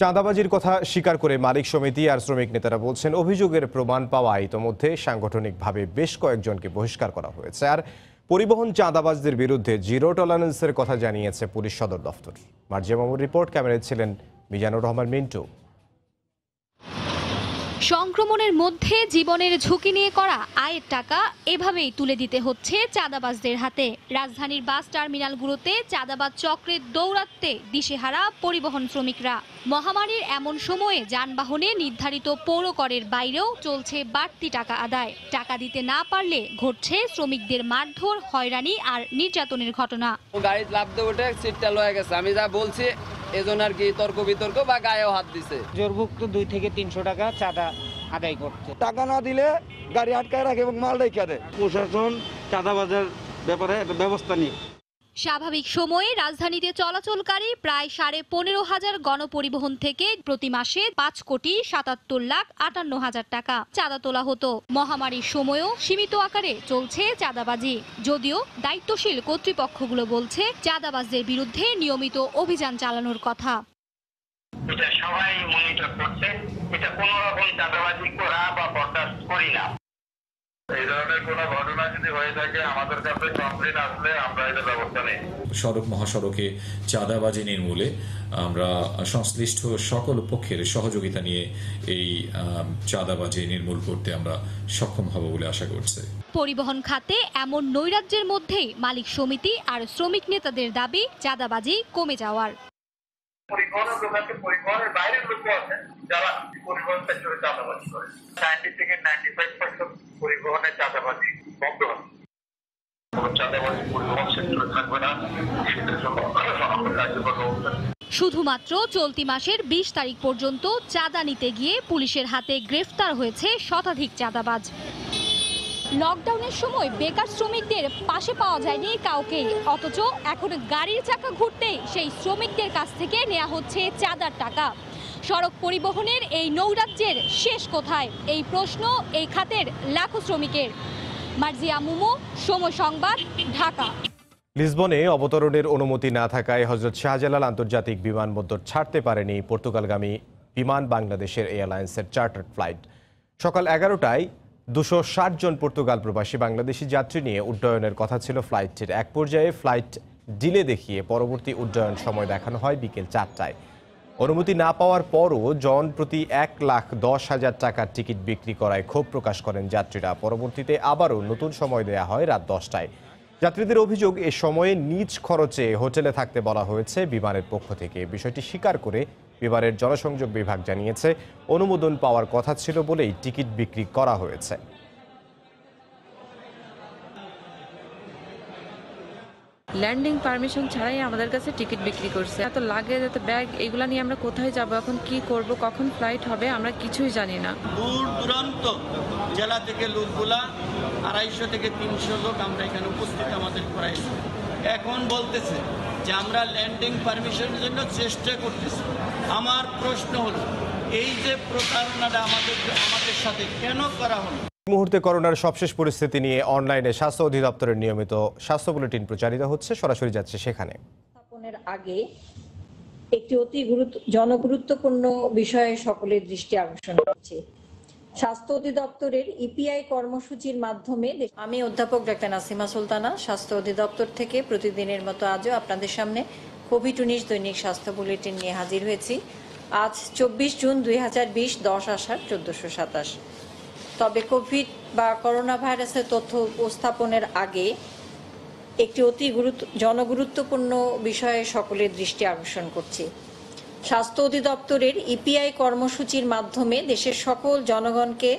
চাঁদাবাজির কথা স্বীকার করে মালিক সমিতি আর শ্রমিক নেতারা বলছেন অভিযোগের প্রমাণ পাওয়া ইতোমধ্যে সাংগঠনিকভাবে বেশ কয়েকজনকে বহিষ্কার করা হয়েছে আর परिवहन चाँदाबाजদের বিরুদ্ধে জিরো টলারেন্সের কথা জানিয়েছে পুলিশ সদর দপ্তর। মার্জিয়া মামুর রিপোর্ট। ক্যামেরায় ছিলেন মিজানুর রহমান মিন্টু। সংক্রমণের মধ্যে জীবনের ঝুঁকি নিয়ে করা আয়ের টাকা এভাবেই তুলে দিতে হচ্ছে চাঁদাবাজদের হাতে। রাজধানীর বাস টার্মিনালগুলোতে চাঁদাবাজ চক্রের দৌরাত্ম্যে দিশেহারা পরিবহন শ্রমিকরা। মহামারীর এমন সময়ে যানবাহনে নির্ধারিত পৌর করের বাইরেও চলছে বাড়তি টাকা আদায়। টাকা দিতে না পারলে ঘটছে শ্রমিকদের মারধর, হয়রানি আর নির্যাতনের ঘটনা। গাড়ি লাফ দিয়ে ওঠে, সিটটা লয়ে গেছে। আমি যা বলছি এজন্য আর কি তর্ক বিতর্ক বা গায়েও হাত দিছে। জোরভুক্ত 2 থেকে 300 টাকা চাঁদা আদায় করতে, টাকা না দিলে গাড়ি আটকায় রাখে এবং মাল রেখে দেয়। প্রশাসন চাঁদাবাজের ব্যাপারে একটা ব্যবস্থা নিক। স্বাভাবিক সময়ে রাজধানীতে চলাচলকারী প্রায় 15,500 গণপরিবহন থেকে প্রতি মাসে 5,77,58,000 টাকা চাঁদা তোলা হতো। মহামারীর সময়ও সীমিত আকারে চলছে চাঁদাবাজি, যদিও দায়িত্বশীল কর্তৃপক্ষগুলো বলছে চাঁদাবাজদের বিরুদ্ধে নিয়মিত অভিযান চালানোর কথা। এটা সবাই মনিটর করছে, এটা কোনো রকম চাঁদাবাজি করা বা বরদাস্ত করি না। সড়ক মহাসড়কে চাঁদাবাজি নির্মূলে আমরা সংশ্লিষ্ট সকল পক্ষের সহযোগিতা নিয়ে এই চাঁদাবাজি নির্মূল করতে আমরা সক্ষম হব বলে আশা করছি। পরিবহন খাতে এমন নৈরাজ্যের মধ্যেই মালিক সমিতি আর শ্রমিক নেতাদের দাবি চাঁদাবাজি কমে যাওয়ার। পরিবহনের বাইরের লোক আছে যারা পরিবহন সেক্টরে চাঁদাবাজি করে। 90 থেকে 95% পরিবহনের চাঁদাবাজি বন্ধ হবে। চাঁদাবাজি পরিবহন সেক্টরে থাকবে না। শুধুমাত্র চলতি মাসের 20 তারিখ পর্যন্ত চাঁদা নিতে গিয়ে পুলিশের হাতে গ্রেফতার হয়েছে শতাধিক চাঁদাবাজ। লকডাউনের সময় বেকার শ্রমিকদের পাশে পাওয়া যায়নি কাউকে, অথচ এখন গাড়ির চাকা ঘুরতেই সেই শ্রমিকদের কাছ থেকে নেওয়া হচ্ছে চাঁদার টাকা। সড়ক পরিবহনের এই নৈরাজ্যের শেষ কোথায়, এই প্রশ্ন এই খাতের লাখো শ্রমিকের। মার্জিয়া মুমু, সময় সংবাদ, ঢাকা। লিসবনে অবতরণের অনুমতি না থাকায় হজরত শাহজালাল আন্তর্জাতিক বিমানবন্দর ছাড়তে পারেনি পর্তুগালগামী বিমান বাংলাদেশের এয়ারলাইন্সের চার্টার্ড ফ্লাইট। সকাল 11টায় 260 জন পর্তুগাল প্রবাসী বাংলাদেশি যাত্রী নিয়ে উড্ডয়নের কথা ছিল ফ্লাইটটির। এক পর্যায়ে ফ্লাইট ডিলে দেখিয়ে পরবর্তী উড্ডয়ন সময় দেখানো হয় বিকেল 4টায়। অনুমতি না পাওয়ার পরও জন প্রতি 1,10,000 টাকার টিকিট বিক্রি করায় ক্ষোভ প্রকাশ করেন যাত্রীরা। পরবর্তীতে আবারও নতুন সময় দেয়া হয় রাত 10টায়। যাত্রীদের অভিযোগ, এ সময়ে নিজ খরচে হোটেলে থাকতে বলা হয়েছে বিমানের পক্ষ থেকে। বিষয়টি স্বীকার করে বিমানের জনসংযোগ বিভাগ জানিয়েছে অনুমোদন পাওয়ার কথা ছিল বলেই টিকিট বিক্রি করা হয়েছে। ল্যান্ডিং পারমিশন ছাড়াই আমাদের কাছে টিকিট বিক্রি করছে। এত লাগেজ, এত ব্যাগ, এগুলো নিয়ে আমরা কোথায় যাব, এখন কি করব, কখন ফ্লাইট হবে, আমরা কিছুই জানি না। দূর দূরান্ত জেলা থেকে লোকগুলা 250 থেকে 300 লোক আমরা এখানে উপস্থিত, আমাদের করাইছে। এখন বলতেছে যে আমরা ল্যান্ডিং পারমিশনের জন্য চেষ্টা করতেছি। আমার প্রশ্ন হলো, এই যে প্রতারণাটা আমাদের সাথে কেন করা হলো? মুহূর্তে করোনার সবশেষ পরিস্থিতি নিয়ে অনলাইনে স্বাস্থ্য অধিদপ্তরের নিয়মিত স্বাস্থ্য বুলেটিন প্রচারিত হচ্ছে, সরাসরি যাচ্ছে সেখানে। স্থাপনের আগে একটি অতি জনগুরুত্বপূর্ণ বিষয়ে সকলের দৃষ্টি আকর্ষণ করছে। স্বাস্থ্য অধিদপ্তরের ইপিআই কর্মসূচির মাধ্যমে আমি অধ্যাপক ডাক্তার নাসিমা সুলতানা স্বাস্থ্য অধিদপ্তর থেকে প্রতিদিনের মতো আজও আপনাদের সামনে COVID-19 দৈনিক স্বাস্থ্য বুলেটিন নিয়ে হাজির হয়েছি। আজ 24 জুন 2020, 10 আষাঢ় 1427। তবে কোভিড বা করোনা ভাইরাসের তথ্য উপস্থাপনের আগে একটি অতি জনগুরুত্বপূর্ণ বিষয়ে সকলের দৃষ্টি আকর্ষণ করছে। স্বাস্থ্য অধিদপ্তরের ইপিআই কর্মসূচির মাধ্যমে দেশের সকল জনগণকে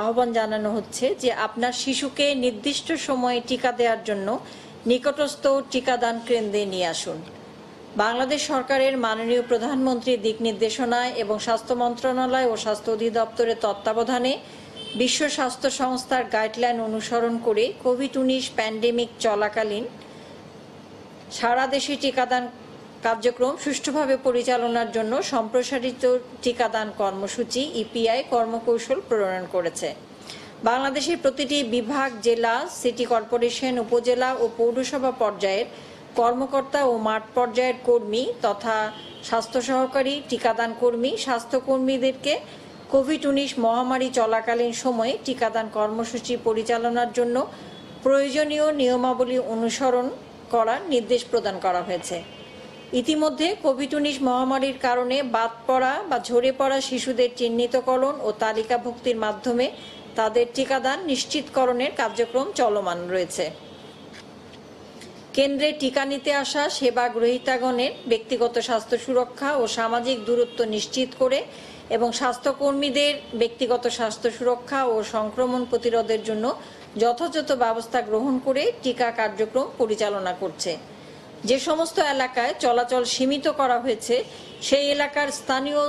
আহ্বান জানানো হচ্ছে যে আপনার শিশুকে নির্দিষ্ট সময়ে টিকা দেওয়ার জন্য নিকটস্থ টিকাদান কেন্দ্রে নিয়ে আসুন। বাংলাদেশ সরকারের মাননীয় প্রধানমন্ত্রীর দিক নির্দেশনায় এবং স্বাস্থ্য মন্ত্রণালয় ও স্বাস্থ্য অধিদপ্তরের তত্ত্বাবধানে বিশ্ব স্বাস্থ্য সংস্থার গাইডলাইন অনুসরণ করে COVID-19 প্যান্ডেমিক চলাকালীন সারা দেশে টিকাদান কার্যক্রম সুষ্ঠুভাবে পরিচালনার জন্য সম্প্রসারিত টিকাদান কর্মসূচি ইপিআই কর্মকৌশল প্রণয়ন করেছে। বাংলাদেশের প্রতিটি বিভাগ, জেলা, সিটি কর্পোরেশন, উপজেলা ও পৌরসভা পর্যায়ের কর্মকর্তা ও মাঠ পর্যায়ের কর্মী তথা স্বাস্থ্য সহকারী, টিকাদান কর্মী, স্বাস্থ্যকর্মীদেরকে COVID-19 মহামারী চলাকালীন সময়ে টিকাদান কর্মসূচি পরিচালনার জন্য প্রয়োজনীয় নিয়মাবলী অনুসরণ করার নির্দেশ প্রদান করা হয়েছে। ইতিমধ্যে কোভিড-19 মহামারীর কারণে বাদ পড়া বা ঝরে পড়া শিশুদের চিহ্নিতকরণ ও তালিকাভুক্তির মাধ্যমে তাদের টিকাদান নিশ্চিতকরণের কার্যক্রম চলমান রয়েছে। কেন্দ্রে টিকা নিতে আসা সেবা গ্রহীতাগণের ব্যক্তিগত স্বাস্থ্য সুরক্ষা ও সামাজিক দূরত্ব নিশ্চিত করে এবং স্বাস্থ্যকর্মীদের ব্যক্তিগত স্বাস্থ্য সুরক্ষা ও সংক্রমণ প্রতিরোধের জন্য যথাযথ ব্যবস্থা গ্রহণ করে টিকা কার্যক্রম পরিচালনা করছে। যে সমস্ত এলাকায় চলাচল সীমিত করা হয়েছে সেই এলাকার স্থানীয়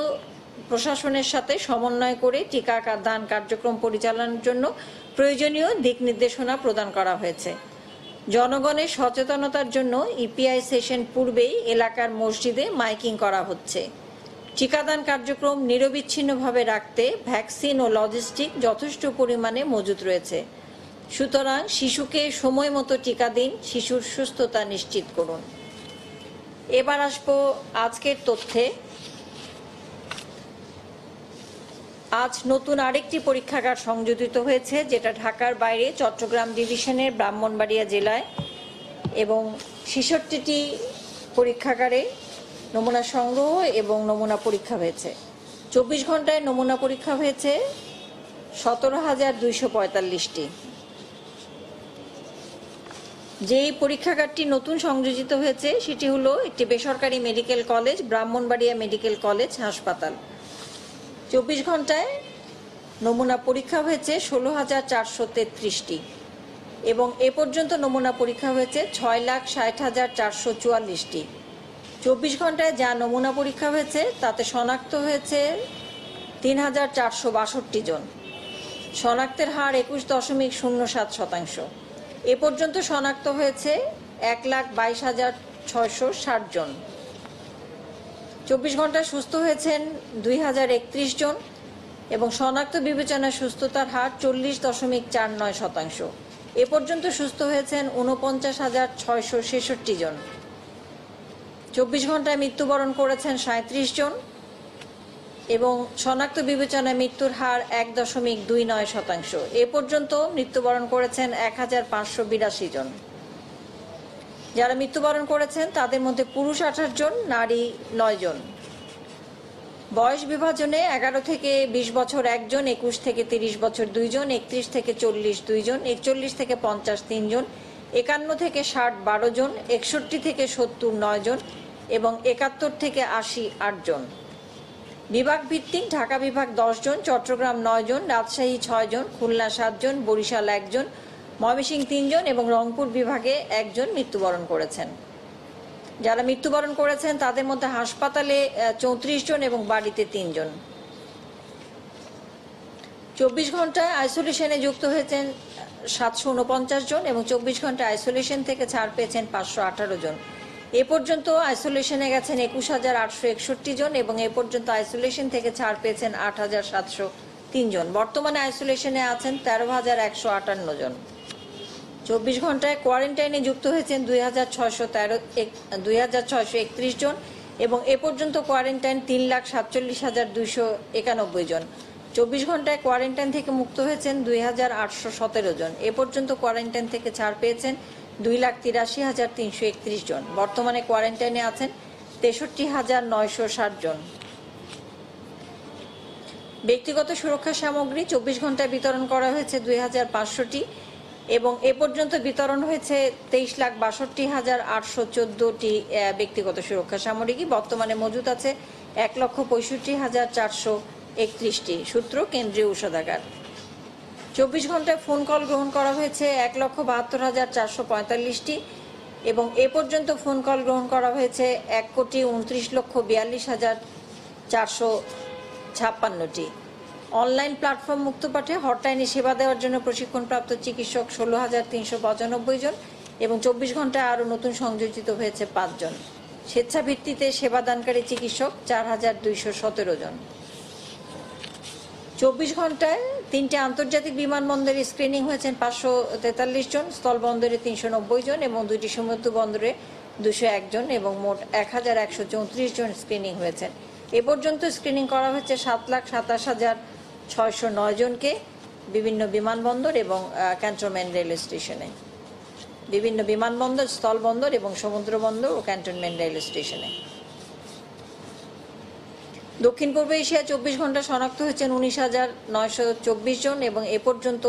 প্রশাসনের সাথে সমন্বয় করে টিকা দান কার্যক্রম পরিচালনার জন্য প্রয়োজনীয় দিক নির্দেশনা প্রদান করা হয়েছে। জনগণের সচেতনতার জন্য ইপিআই সেশন পূর্বেই এলাকার মসজিদে মাইকিং করা হচ্ছে। টিকাদান কার্যক্রম নিরবিচ্ছিন্নভাবে রাখতে ভ্যাকসিন ও লজিস্টিক যথেষ্ট পরিমাণে মজুত রয়েছে। সুতরাং শিশুকে সময় মতো টিকা দিন, শিশুর সুস্থতা নিশ্চিত করুন। এবার আসবো আজকের তথ্যে। আজ নতুন আরেকটি পরীক্ষাগার সংযোজিত হয়েছে, যেটা ঢাকার বাইরে চট্টগ্রাম ডিভিশনের ব্রাহ্মণবাড়িয়া জেলায়, এবং ৬৬টি পরীক্ষাগারে নমুনা সংগ্রহ এবং নমুনা পরীক্ষা হয়েছে। ২৪ ঘন্টায় নমুনা পরীক্ষা হয়েছে ১৭,২৪৫টি। যেই পরীক্ষাগারটি নতুন সংযোজিত হয়েছে সেটি হলো একটি বেসরকারি medical college, Brahmanbaria medical college হাসপাতাল। ২৪ ঘন্টায় নমুনা পরীক্ষা হয়েছে ১৬,৪৩৩টি এবং এ পর্যন্ত নমুনা পরীক্ষা হয়েছে ৬,৬০,৪৪৪টি। ২৪ ঘন্টায় যা নমুনা পরীক্ষা হয়েছে তাতে শনাক্ত হয়েছে ৩,৪৬২ জন। শনাক্তের হার ২১.০৭%। এ পর্যন্ত শনাক্ত হয়েছে ১,২২,৬৬০ জন। ২৪ ঘন্টায় সুস্থ হয়েছেন ২,০৩১ জন এবং শনাক্ত বিবেচনায় সুস্থতার হার ৪০.৪৯%। এ পর্যন্ত সুস্থ হয়েছেন ৪৯,৬৬৬ জন। ২৪ ঘন্টায় মৃত্যুবরণ করেছেন ৩৭ জন এবং শনাক্ত বিবেচনায় মৃত্যুর হার ১.২৯%। এ পর্যন্ত মৃত্যুবরণ করেছেন ১,৫৮২ জন। যারা মৃত্যুবরণ করেছেন তাদের মধ্যে পুরুষ ২৮ জন, নারী ৯ জন। বয়স বিভাজনে ১১ থেকে ২০ বছর ১ জন, ২১ থেকে ৩০ বছর ২ জন, ৩১ থেকে ৪০ 2 জন, ৪১ থেকে ৫০ ৩ জন, ৫১ থেকে ৬০ ১২ জন, ৬১ থেকে ৭০ ৯ জন এবং ৭১ থেকে ৮০ ৮ জন। বিভাগ ভিত্তিক ঢাকা বিভাগ ১০ জন, চট্টগ্রাম ৯ জন, রাজশাহী ৬ জন, খুলনা ৭ জন, বরিশাল ১ জন, ময়মনসিংহ ৩ জন এবং রংপুর বিভাগে ১ জন মৃত্যুবরণ করেছেন। যারা মৃত্যুবরণ করেছেন তাদের মধ্যে হাসপাতালে ৩৪ জন এবং বাড়িতে ৩ জন। ২৪ ঘন্টায় আইসোলেশনে যুক্ত হয়েছেন ৭৪৯ জন এবং ২৪ ঘন্টায় আইসোলেশন থেকে ছাড় পেয়েছেন ৫১৮ জন। এ পর্যন্ত আইসোলেশনে গেছেন ২১,৮৬১ জন এবং এ পর্যন্ত আইসোলেশন থেকে ছাড় পেয়েছেন ৮,৭০৩ জন। বর্তমানে আইসোলেশনে আছেন ১৩,১৫৮ জন। ২৪ ঘন্টায় কোয়ারেন্টাইনে যুক্ত হয়েছেন ২,৬৩১ জন এবং এ পর্যন্ত কোয়ারেন্টাইন ৩,৪৭,২৯১ জন। ২৪ ঘন্টায় কোয়ারেন্টাইন থেকে মুক্ত হয়েছেন ২,৮১৭ জন। এ পর্যন্ত কোয়ারেন্টাইন থেকে ছাড় পেয়েছেন ২,৮৩,৩৩১ জন। বর্তমানে কোয়ারেন্টাইনে আছেন ৬৩,৯৬০ জন। ব্যক্তিগত সুরক্ষা সামগ্রী ২৪ ঘন্টায় বিতরণ করা হয়েছে ২,৫০০টি এবং এ পর্যন্ত বিতরণ হয়েছে ২৩,৬২,৮১৪টি ব্যক্তিগত সুরক্ষা সামগ্রী। বর্তমানে মজুত আছে ১,৬৫,৪৩১টি। সূত্র কেন্দ্রীয় ঔষধাগার। ২৪ ঘন্টায় ফোন কল গ্রহণ করা হয়েছে ১,৭২,৪৪৫টি এবং এ পর্যন্ত ফোন কল গ্রহণ করা হয়েছে ১,২৯,৪২,৪৫৬টি। অনলাইন প্ল্যাটফর্ম মুক্ত পাঠে হটলাইনে সেবা দেওয়ার জন্য প্রশিক্ষণপ্রাপ্ত চিকিৎসক ১৬,৩৯৫ জন এবং ২৪ ঘন্টায় আরও নতুন সংযোজিত হয়েছে ৫ জন। স্বেচ্ছাভিত্তিতে সেবাদানকারী চিকিৎসক ৪,২১৭ জন। ২৪ ঘন্টায় ৩টি আন্তর্জাতিক বিমানবন্দরে স্ক্রিনিং হয়েছেন ৫৪৩ জন, স্থলবন্দরে ৩৯০ জন এবং ২টি সমুদ্র বন্দরে ২০১ জন এবং মোট ১,১৩৪ জন স্ক্রিনিং হয়েছেন। এ পর্যন্ত স্ক্রিনিং করা হয়েছে ৭,২৭,৬০৯ জনকে বিভিন্ন বিমানবন্দর এবং ক্যান্টনমেন্ট রেল স্টেশনে। विभिन्न विमानबंदर स्थल बंदर एवं समुद्र बंदर और कैंटनमेंट रेल स्टेशने दक्षिण पूर्व एशिया 24 घंटा शनाक्त हुए 19,924 जन एवं ए पर्यन्त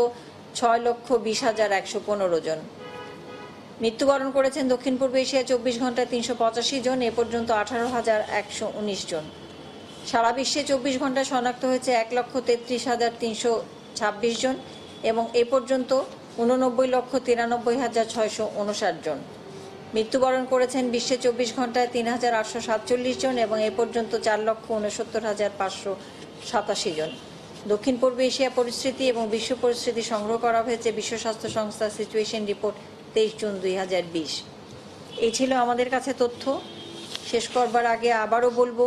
6,20,115 जन मृत्युबरण करेছেন दक्षिण पूर्व एशिया 24 घंटा 385 जन ए पर्यन्त 18,119 जन सारा विश्व 24 घंटा शनाक्त हुए 1,33,326 जन एवं ए पर्यन्त 89,93,659 जन मृत्युबरण करेছেন विश्व 24 घंटा 3,847 जन और ए पर्यन्त 4,69,587 जन दक्षिण पूर्व एशिया परिस्थिति और विश्व परिस्थिति संग्रह करा हुआ विश्व स्वास्थ्य संस्था सिचुएशन रिपोर्ट 23 जून 2020 ये छिलो आमादेर काछे तथ्य। शेष करबार आगे आबारो बोलबो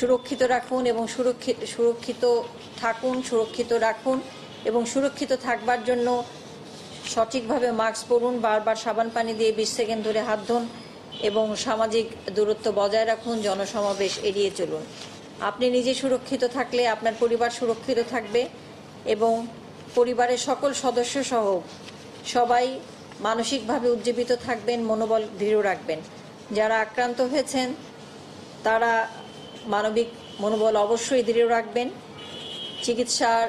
सुरक्षित राखुन एवं सुरक्षित थाकुन सुरक्षित राखुन एवं सुरक्षित थाकबार जन्य सठीकभावे मास्क परुन बार बार साबान पानी दिए 20 सेकेंड धरे हाथ धुन एवं सामाजिक दूरत्व बजाय राखुन जनसमावेश एड़िए चलुन। आपनि निजे सुरक्षित थाकले आपनार परिवार सुरक्षित थाकबे एवं परिवारेर सकल सदस्य सह सबाई मानसिकभावे उज्जीवित थाकबेन मनोबल दृढ़ राखबेन। जारा आक्रांत हयेछेन तारा मानबिक मनोबल अवश्यई दृढ़ राखबेन। चिकित्सार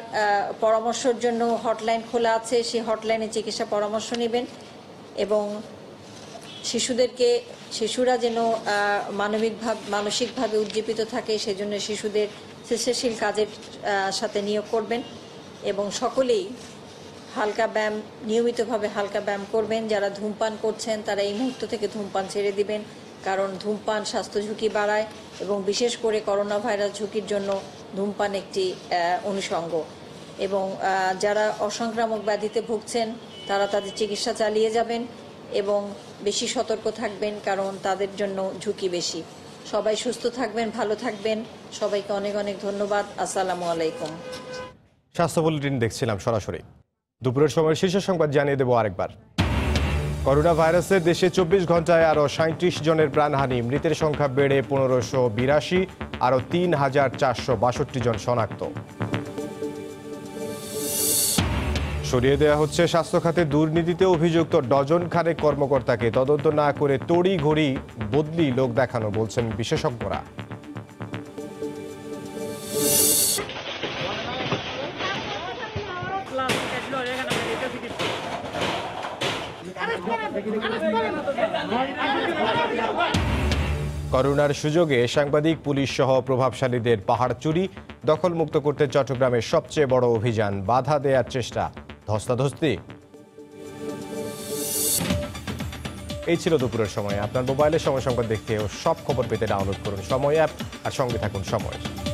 परामर्शेर जन्य हटलाइन खोला आछे सेई हटलाइने चिकित्सा परामर्श नेबेन एबं शिशुदेरके शिशुरा जेन मानसिकभावे उज्जीवित थाके सेजन्य शिशुदेर सृष्टिशील काजेर साथे नियोग करबेन एबं सकलेई हालका व्यायाम नियमितভাবে হালকা ব্যায়াম করবেন। যারা ধূমপান করছেন তারা এই মুহূর্ত থেকে ধূমপান ছেড়ে দিবেন, কারণ ধূমপান স্বাস্থ্য ঝুঁকি বাড়ায় এবং বিশেষ করে করোনা ভাইরাস ঝুঁকির জন্য ধূমপান একটি অনুষঙ্গ। এবং যারা অসংক্রামক ব্যাধিতে ভুগছেন তারা তাদের চিকিৎসা চালিয়ে যাবেন এবং বেশি সতর্ক থাকবেন, কারণ তাদের জন্য ঝুঁকি বেশি। সবাই সুস্থ থাকবেন, ভালো থাকবেন। সবাইকে অনেক অনেক ধন্যবাদ। আসসালামু আলাইকুম। স্বাস্থ্য বুলেটিন দেখছিলাম সরাসরি। দুপুরের সময় শীর্ষ সংবাদ জানিয়ে দেব আরেকবার। করোনা ভাইরাসে দেশে ২৪ ঘন্টায় আরও ৩৭ জনের প্রাণহানি, মৃতের সংখ্যা বেড়ে ১৫৮২, আরও ৩,৪৬২ জন শনাক্ত। সরিয়ে দেওয়া হচ্ছে স্বাস্থ্যখাতে দুর্নীতিতে অভিযুক্ত ডজন খানেক কর্মকর্তাকে, তদন্ত না করে তড়িঘড়ি বদলি লোক দেখানো বলছেন বিশেষজ্ঞরা। করোনার সুযোগে সাংবাদিক পুলিশ সহ প্রভাবশালীদের পাহাড় চুরি, দখলমুক্ত করতে চট্টগ্রামের সবচেয়ে বড় অভিযান, বাধা দেওয়ার চেষ্টা, ধস্তাধস্তি। এই ছিল দুপুরের সময়। আপনার মোবাইলে সময় সংবাদ দেখতে ও সব খবর পেতে ডাউনলোড করুন সময় অ্যাপ আর সঙ্গে থাকুন সময়।